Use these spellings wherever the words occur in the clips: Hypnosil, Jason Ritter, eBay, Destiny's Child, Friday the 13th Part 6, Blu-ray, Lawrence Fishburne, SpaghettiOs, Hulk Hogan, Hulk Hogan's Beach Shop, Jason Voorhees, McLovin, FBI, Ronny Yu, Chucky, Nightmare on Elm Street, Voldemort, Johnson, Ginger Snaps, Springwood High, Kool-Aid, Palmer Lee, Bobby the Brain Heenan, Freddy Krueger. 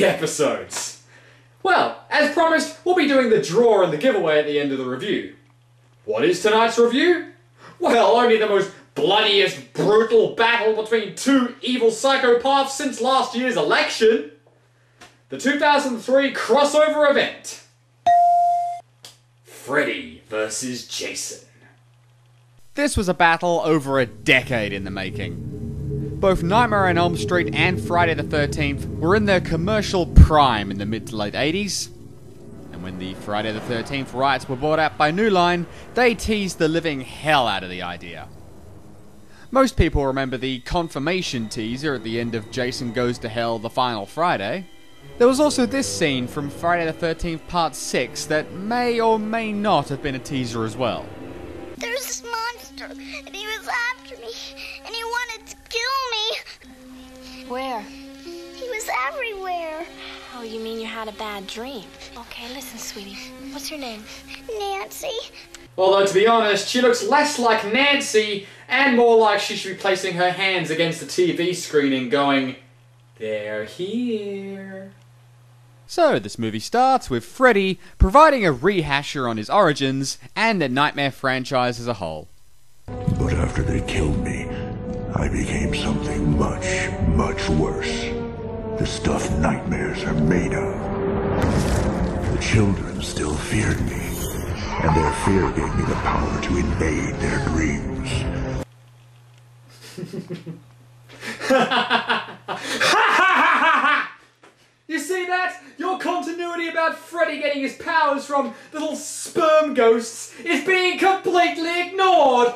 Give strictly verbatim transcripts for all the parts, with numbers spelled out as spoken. mini episodes. Well, as promised, we'll be doing the draw and the giveaway at the end of the review. What is tonight's review? Well, only the most bloodiest, brutal battle between two evil psychopaths since last year's election. The two thousand three crossover event. Freddy versus. Jason. This was a battle over a decade in the making. Both Nightmare on Elm Street and Friday the thirteenth were in their commercial prime in the mid to late eighties. And when the Friday the thirteenth rights were bought out by New Line, they teased the living hell out of the idea. Most people remember the confirmation teaser at the end of Jason Goes to Hell the Final Friday. There was also this scene from Friday the thirteenth Part six that may or may not have been a teaser as well. There was this monster, and he was after me, and he wanted to kill me. Where? He was everywhere. Oh, you mean you had a bad dream? Okay, listen, sweetie. What's your name? Nancy. Although, to be honest, she looks less like Nancy, and more like she should be placing her hands against the T V screen and going, "They're here." So, this movie starts with Freddy providing a rehasher on his origins and the Nightmare franchise as a whole. But after they killed me, I became something much, much worse. The stuff nightmares are made of. The children still feared me, and their fear gave me the power to invade their dreams. You see that? Your continuity about Freddy getting his powers from little sperm ghosts is being completely ignored!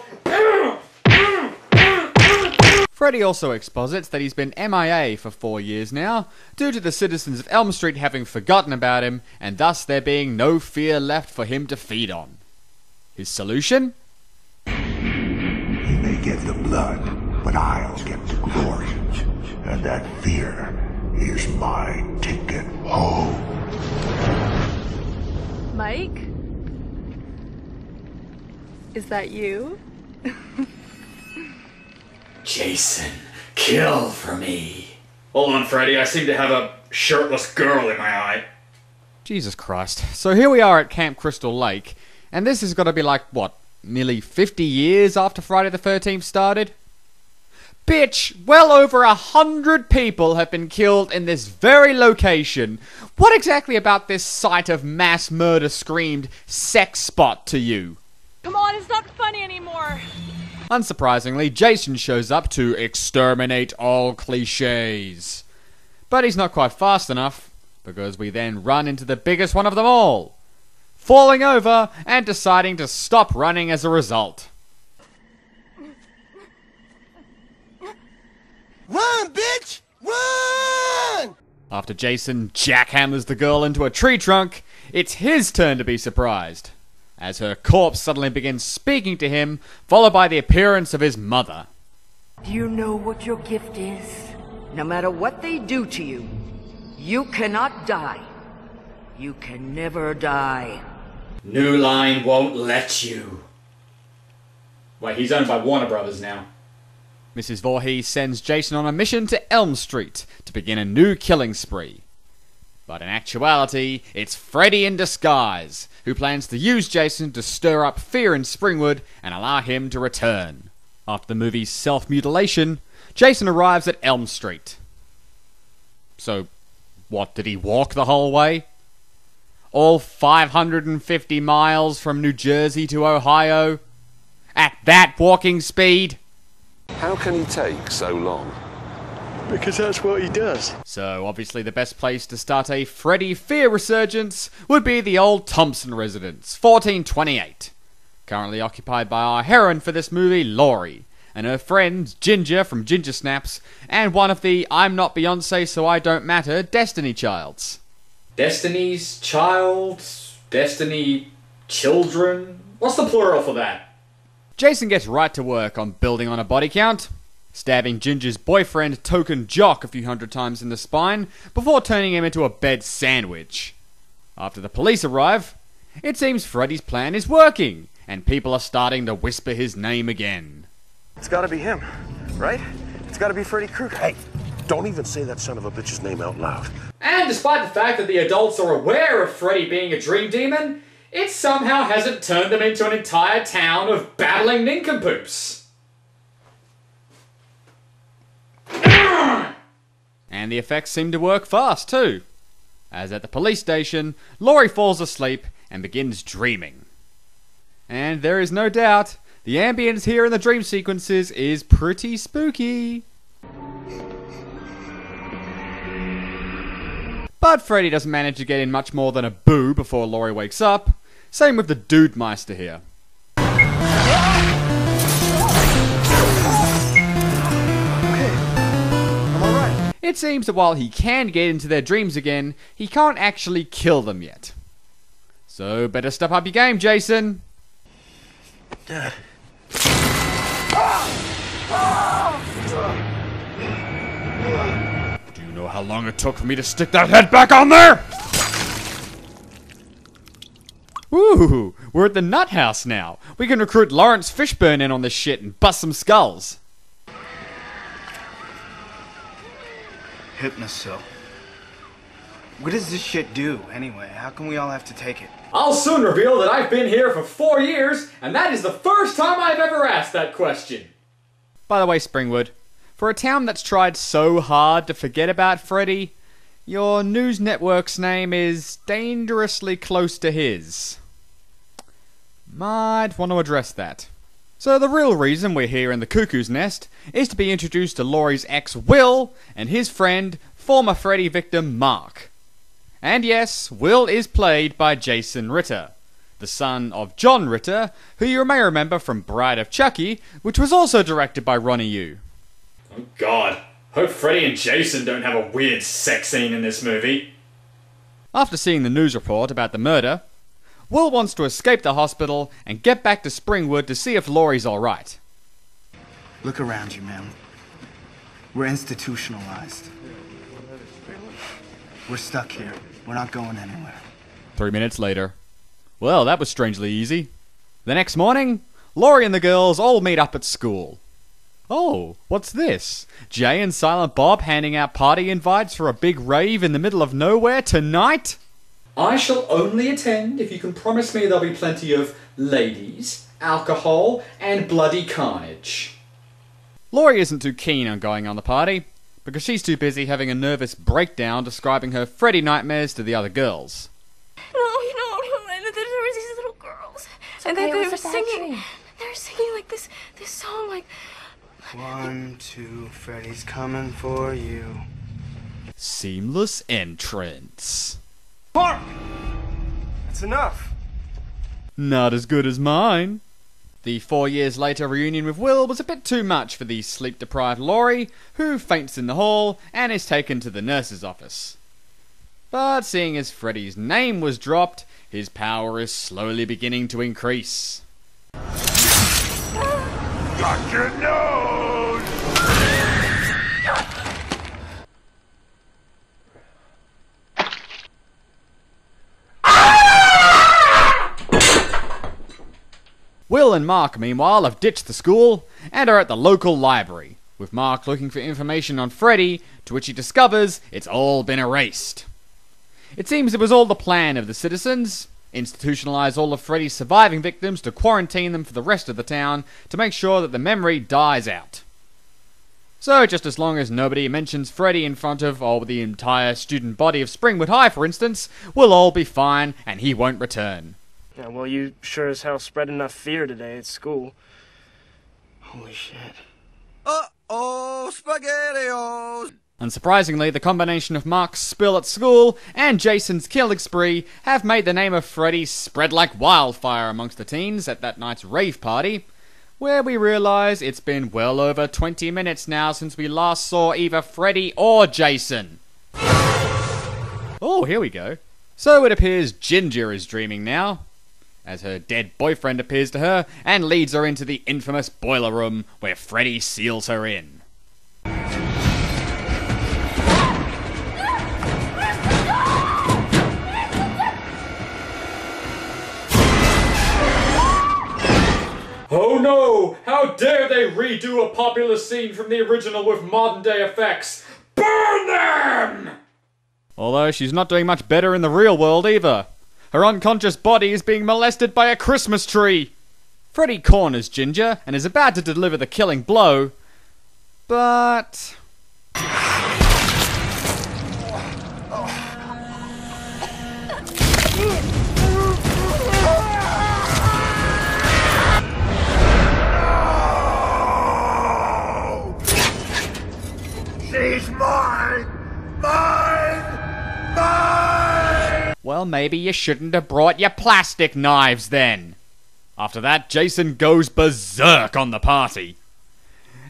Freddy also exposits that he's been M I A for four years now, due to the citizens of Elm Street having forgotten about him, and thus there being no fear left for him to feed on. His solution? You may get the blood, but I'll get the glory. And that fear is my ticket home. Mike? Is that you? Jason, kill for me. Hold on, Freddy. I seem to have a shirtless girl in my eye. Jesus Christ. So here we are at Camp Crystal Lake, and this has got to be like, what, nearly fifty years after Friday the thirteenth started? Bitch, well over a hundred people have been killed in this very location. What exactly about this site of mass murder screamed sex spot to you? Come on, it's not funny anymore. Unsurprisingly, Jason shows up to exterminate all cliches. But he's not quite fast enough, because we then run into the biggest one of them all. Falling over and deciding to stop running as a result. Run, bitch! Run! After Jason jackhammers the girl into a tree trunk, it's his turn to be surprised, as her corpse suddenly begins speaking to him, followed by the appearance of his mother. Do you know what your gift is? No matter what they do to you, you cannot die. You can never die. New Line won't let you. Wait, he's owned by Warner Brothers now. Missus Voorhees sends Jason on a mission to Elm Street to begin a new killing spree. But in actuality, it's Freddy in disguise, who plans to use Jason to stir up fear in Springwood and allow him to return. After the movie's self-mutilation, Jason arrives at Elm Street. So, what, did he walk the whole way? All five hundred fifty miles from New Jersey to Ohio? At that walking speed? How can he take so long? Because that's what he does. So obviously the best place to start a Freddy fear resurgence would be the old Thompson residence, fourteen twenty-eight. Currently occupied by our heroine for this movie, Laurie, and her friends Ginger from Ginger Snaps, and one of the I'm not Beyonce so I don't matter Destiny Childs. Destiny's Child? Destiny Children? What's the plural for that? Jason gets right to work on building on a body count, stabbing Ginger's boyfriend Token Jock a few hundred times in the spine before turning him into a bed sandwich. After the police arrive, it seems Freddy's plan is working, and people are starting to whisper his name again. It's gotta be him, right? It's gotta be Freddy Krueger. Hey, Don't even say that son of a bitch's name out loud. And despite the fact that the adults are aware of Freddy being a dream demon, it somehow hasn't turned them into an entire town of babbling nincompoops. And the effects seem to work fast too. As at the police station, Laurie falls asleep and begins dreaming. And there is no doubt, the ambience here in the dream sequences is pretty spooky. But Freddy doesn't manage to get in much more than a boo before Laurie wakes up. Same with the Dude Meister here. It seems that while he can get into their dreams again, he can't actually kill them yet. So better step up your game, Jason. Do you know how long it took for me to stick that head back on there? Ooh, we're at the Nut House now. We can recruit Lawrence Fishburne in on this shit and bust some skulls. Hypnosil. What does this shit do, anyway? How can we all have to take it? I'll soon reveal that I've been here for four years, and that is the first time I've ever asked that question. By the way, Springwood, for a town that's tried so hard to forget about Freddy, your news network's name is dangerously close to his. Might want to address that. So the real reason we're here in the Cuckoo's Nest is to be introduced to Laurie's ex Will and his friend, former Freddy victim Mark. And yes, Will is played by Jason Ritter, the son of John Ritter, who you may remember from Bride of Chucky, which was also directed by Ronny Yu. Oh god, hope Freddy and Jason don't have a weird sex scene in this movie. After seeing the news report about the murder, Will wants to escape the hospital and get back to Springwood to see if Laurie's alright. Look around you, man. We're institutionalized. We're stuck here. We're not going anywhere. Three minutes later. Well, that was strangely easy. The next morning, Laurie and the girls all meet up at school. Oh, what's this? Jay and Silent Bob handing out party invites for a big rave in the middle of nowhere tonight? I shall only attend if you can promise me there'll be plenty of ladies, alcohol, and bloody carnage. Laurie isn't too keen on going on the party, because she's too busy having a nervous breakdown describing her Freddy nightmares to the other girls. No, no, no, there were these little girls, and they, they were singing, they were singing like this, this song, like... One, two, Freddy's coming for you. Seamless entrance. Bark! That's enough. Not as good as mine. The four years later reunion with Will was a bit too much for the sleep-deprived Laurie, who faints in the hall and is taken to the nurse's office. But seeing as Freddy's name was dropped, his power is slowly beginning to increase. Got your nose! Will and Mark, meanwhile, have ditched the school and are at the local library, with Mark looking for information on Freddy, to which he discovers it's all been erased. It seems it was all the plan of the citizens, institutionalize all of Freddy's surviving victims to quarantine them for the rest of the town to make sure that the memory dies out. So just as long as nobody mentions Freddy in front of, or the entire student body of Springwood High, for instance, we'll all be fine and he won't return. Yeah, well, you sure as hell spread enough fear today at school. Holy shit. Uh-oh, SpaghettiOs! Unsurprisingly, the combination of Mark's spill at school and Jason's killing spree have made the name of Freddy spread like wildfire amongst the teens at that night's rave party, where we realise it's been well over twenty minutes now since we last saw either Freddy or Jason. Oh, here we go. So it appears Ginger is dreaming now, as her dead boyfriend appears to her and leads her into the infamous boiler room where Freddy seals her in. Oh no! How dare they redo a popular scene from the original with modern day effects! Burn them! Although she's not doing much better in the real world either. Her unconscious body is being molested by a Christmas tree. Freddy corners Ginger and is about to deliver the killing blow, but... She's mine! Mine! Mine! Well, maybe you shouldn't have brought your plastic knives then. After that, Jason goes berserk on the party.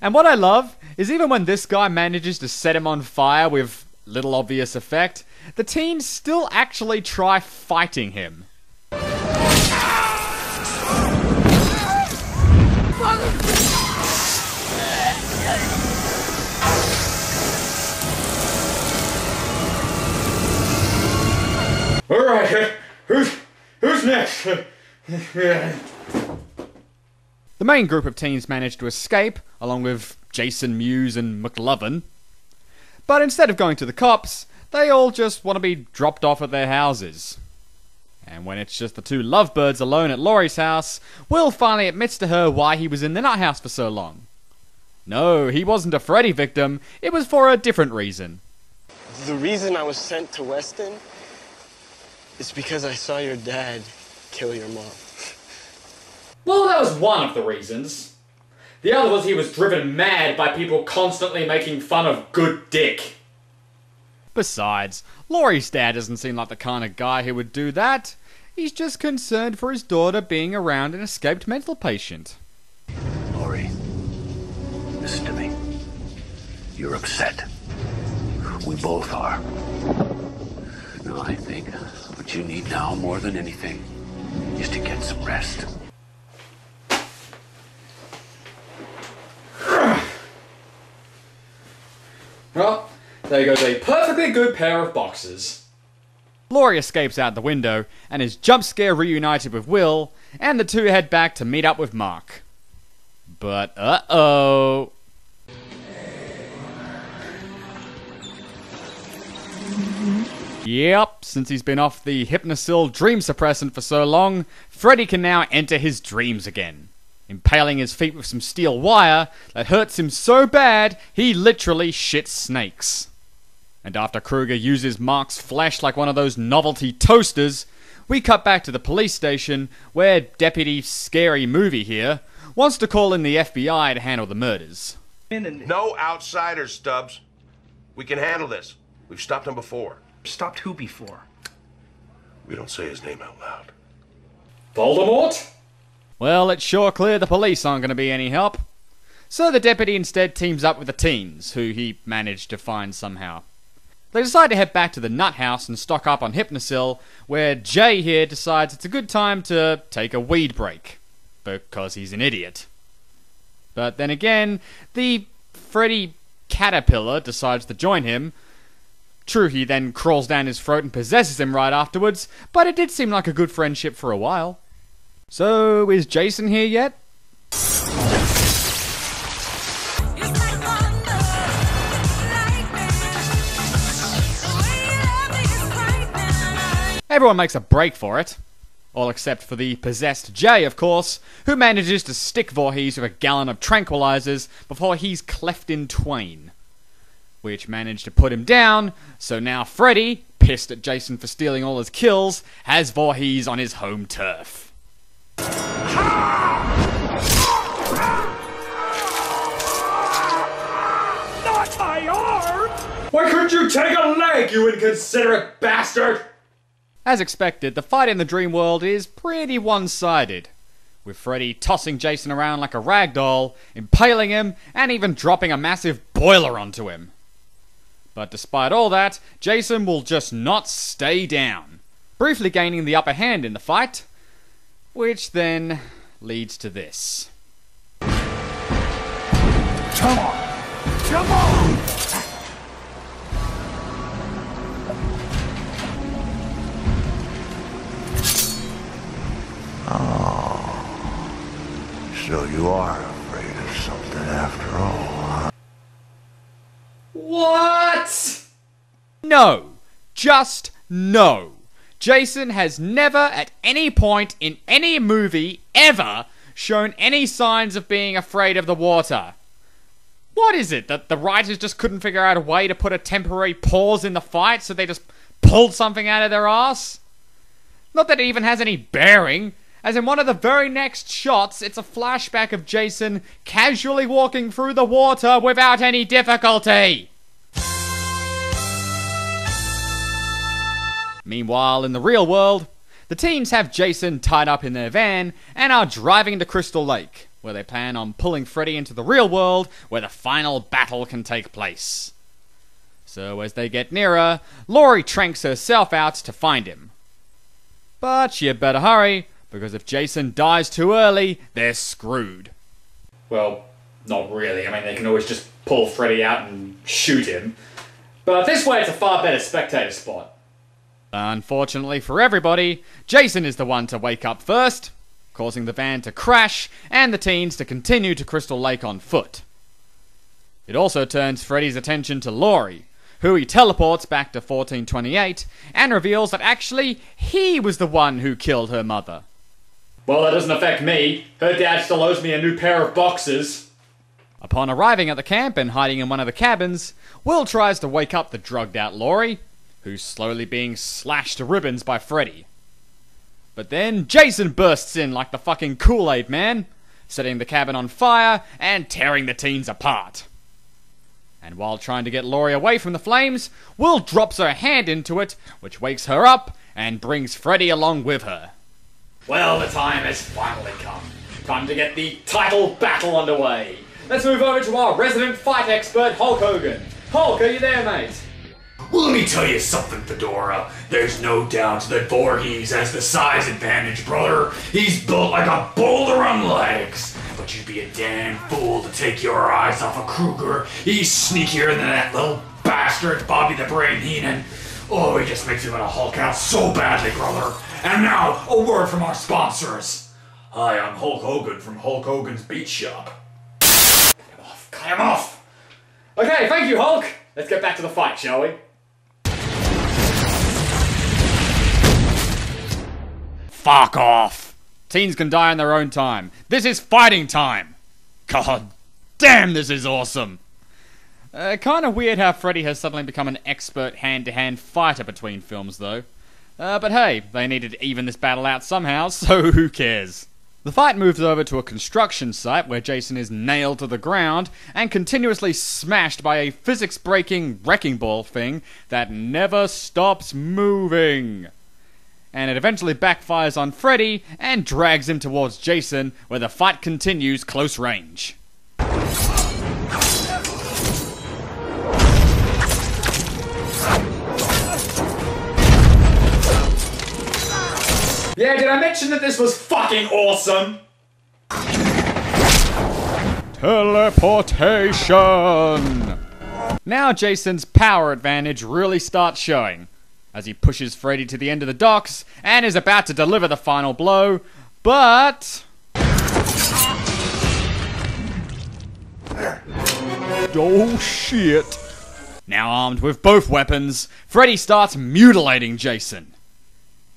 And what I love is even when this guy manages to set him on fire with little obvious effect, the teens still actually try fighting him. Alright, who's, who's next? The main group of teens managed to escape, along with Jason, Mewes and McLovin. But instead of going to the cops, they all just want to be dropped off at their houses. And when it's just the two lovebirds alone at Laurie's house, Will finally admits to her why he was in the nut house for so long. No, he wasn't a Freddy victim, it was for a different reason. The reason I was sent to Weston? It's because I saw your dad kill your mom. Well, that was one of the reasons. The other was he was driven mad by people constantly making fun of good dick. Besides, Laurie's dad doesn't seem like the kind of guy who would do that. He's just concerned for his daughter being around an escaped mental patient. Laurie, listen to me. You're upset. We both are. No, I think... what you need now, more than anything, is to get some rest. Well, there goes a perfectly good pair of boxes. Laurie escapes out the window and is jump scare reunited with Will, and the two head back to meet up with Mark. But uh-oh... Yep, since he's been off the Hypnosil dream suppressant for so long, Freddy can now enter his dreams again, impaling his feet with some steel wire that hurts him so bad he literally shits snakes. And after Krueger uses Mark's flesh like one of those novelty toasters, we cut back to the police station where Deputy Scary Movie here wants to call in the F B I to handle the murders. No outsiders, Stubbs. We can handle this. We've stopped them before. Stopped who before? We don't say his name out loud. Voldemort? Well, it's sure clear the police aren't going to be any help. So the deputy instead teams up with the teens, who he managed to find somehow. They decide to head back to the nut house and stock up on Hypnosil, where Jay here decides it's a good time to take a weed break. Because he's an idiot. But then again, the Freddy Caterpillar decides to join him. True, he then crawls down his throat and possesses him right afterwards, but it did seem like a good friendship for a while. So, is Jason here yet? Everyone makes a break for it. All except for the possessed Jay, of course, who manages to stick Voorhees with a gallon of tranquilizers before he's cleft in twain, which managed to put him down, so now Freddy, pissed at Jason for stealing all his kills, has Voorhees on his home turf. Not my arm! Why couldn't you take a leg, you inconsiderate bastard? As expected, the fight in the dream world is pretty one-sided, with Freddy tossing Jason around like a rag doll, impaling him, and even dropping a massive boiler onto him. But despite all that, Jason will just not stay down, briefly gaining the upper hand in the fight, which then leads to this. Come on! Come on! Oh, so you are afraid of something after all, huh? What? What? No. Just no. Jason has never at any point in any movie ever shown any signs of being afraid of the water. What is it that the writers just couldn't figure out a way to put a temporary pause in the fight, so they just pulled something out of their ass? Not that it even has any bearing, as in one of the very next shots, it's a flashback of Jason casually walking through the water without any difficulty. Meanwhile, in the real world, the teams have Jason tied up in their van and are driving to Crystal Lake, where they plan on pulling Freddy into the real world where the final battle can take place. So as they get nearer, Laurie tranks herself out to find him. But she'd better hurry, because if Jason dies too early, they're screwed. Well, not really. I mean, they can always just pull Freddy out and shoot him. But this way it's a far better spectator spot. Unfortunately for everybody, Jason is the one to wake up first, causing the van to crash and the teens to continue to Crystal Lake on foot. It also turns Freddy's attention to Laurie, who he teleports back to fourteen twenty-eight and reveals that actually he was the one who killed her mother. Well, that doesn't affect me. Her dad still owes me a new pair of boxers. Upon arriving at the camp and hiding in one of the cabins, Will tries to wake up the drugged-out Laurie, who's slowly being slashed to ribbons by Freddy. But then Jason bursts in like the fucking Kool-Aid man, setting the cabin on fire and tearing the teens apart. And while trying to get Laurie away from the flames, Will drops her hand into it, which wakes her up and brings Freddy along with her. Well, the time has finally come. Time to get the title battle underway. Let's move over to our resident fight expert, Hulk Hogan. Hulk, are you there, mate? Well, let me tell you something, Fedora. There's no doubt that Voorhees has the size advantage, brother. He's built like a boulder on legs. But you'd be a damn fool to take your eyes off of Krueger. He's sneakier than that little bastard Bobby the Brain Heenan. Oh, he just makes me want to Hulk out so badly, brother. And now, a word from our sponsors. Hi, I'm Hulk Hogan from Hulk Hogan's Beach Shop. Cut him off, cut him off! Okay, thank you, Hulk. Let's get back to the fight, shall we? Fuck off! Teens can die in their own time. This is fighting time! God damn, this is awesome! Uh, kinda weird how Freddy has suddenly become an expert hand-to-hand fighter between films, though. Uh, but hey, they needed to even this battle out somehow, so who cares? The fight moves over to a construction site where Jason is nailed to the ground and continuously smashed by a physics-breaking wrecking ball thing that never stops moving. And it eventually backfires on Freddy and drags him towards Jason, where the fight continues close range. Yeah, did I mention that this was fucking awesome? Teleportation! Now Jason's power advantage really starts showing, as he pushes Freddy to the end of the docks and is about to deliver the final blow, but... oh shit! Now armed with both weapons, Freddy starts mutilating Jason.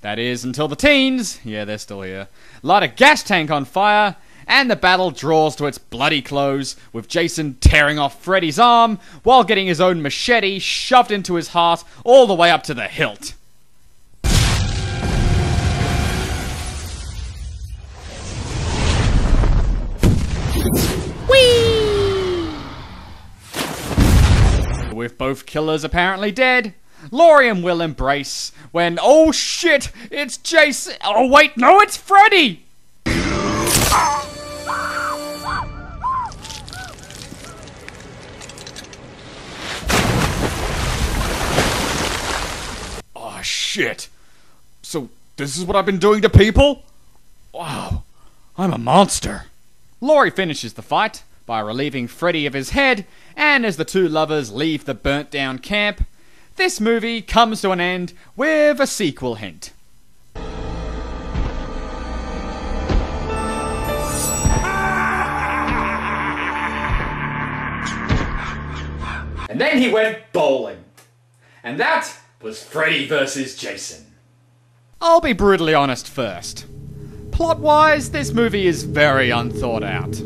That is, until the teens, yeah they're still here, light a gas tank on fire, and the battle draws to its bloody close, with Jason tearing off Freddy's arm while getting his own machete shoved into his heart all the way up to the hilt. Whee! With both killers apparently dead, Laurie and Will embrace when, oh shit, it's Jason. Oh wait, no, it's Freddy! Shit. So, this is what I've been doing to people? Wow. I'm a monster. Laurie finishes the fight by relieving Freddy of his head, and as the two lovers leave the burnt-down camp, this movie comes to an end with a sequel hint. And then he went bowling. And that was Freddy versus. Jason. I'll be brutally honest first. Plot-wise, this movie is very unthought out.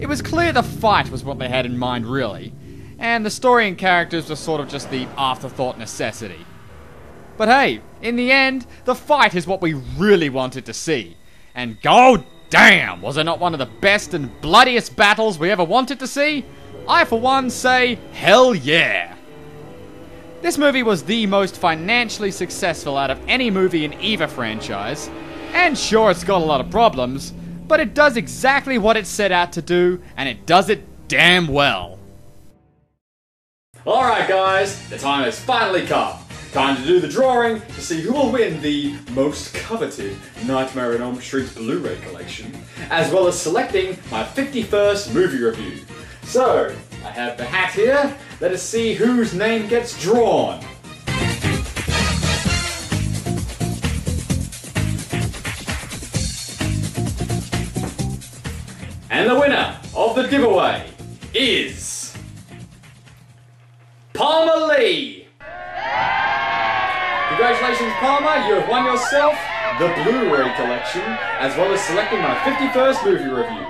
It was clear the fight was what they had in mind, really, and the story and characters were sort of just the afterthought necessity. But hey, in the end, the fight is what we really wanted to see, and god damn, was it not one of the best and bloodiest battles we ever wanted to see? I for one say, hell yeah! This movie was the most financially successful out of any movie in either franchise, and sure, it's got a lot of problems, but it does exactly what it set out to do, and it does it damn well. Alright guys, the time has finally come. Time to do the drawing to see who will win the most coveted Nightmare on Elm Street Blu-ray collection, as well as selecting my fifty-first movie review. So, I have the hat here. Let us see whose name gets drawn. And the winner of the giveaway is Palmer Lee! Congratulations, Palmer, you have won yourself the Blu-ray collection, as well as selecting my fifty-first movie review.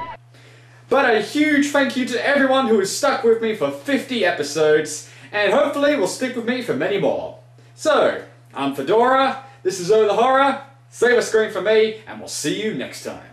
But a huge thank you to everyone who has stuck with me for fifty episodes, and hopefully will stick with me for many more. So, I'm Fedora, this is O the Horror, save a screen for me, and we'll see you next time.